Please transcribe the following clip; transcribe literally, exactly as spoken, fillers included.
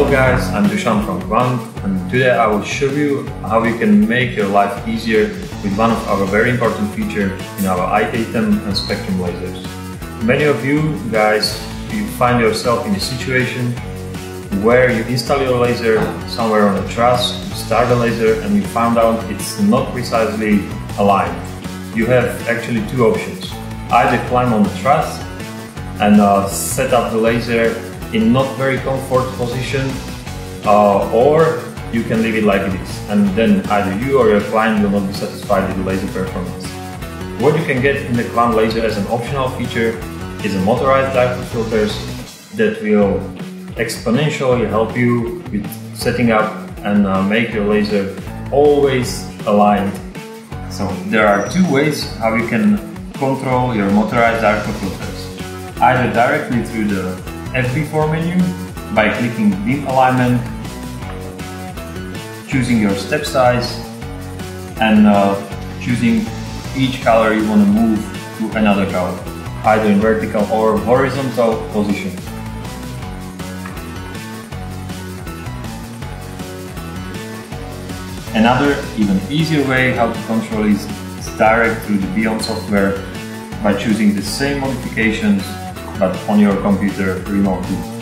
Hello guys, I'm Dushan from Gwang, and today I will show you how you can make your life easier with one of our very important features in our I T M and SPECTRUM lasers. Many of you guys, you find yourself in a situation where you install your laser somewhere on a truss, you start the laser and you found out it's not precisely aligned. You have actually two options. Either climb on the truss and uh, set up the laser in not very comfortable position, uh, or you can leave it like it is, and then either you or your client will not be satisfied with the laser performance. What you can get in the Kvant laser as an optional feature is a motorized dichroic filters that will exponentially help you with setting up and uh, make your laser always aligned. So there are two ways how you can control your motorized dichroic filters. Either directly through the F B four menu by clicking beam alignment, choosing your step size and uh, choosing each color you want to move to another color, either in vertical or horizontal position. Another even easier way how to control is direct through the BEYOND software by choosing the same modifications but on your computer remotely.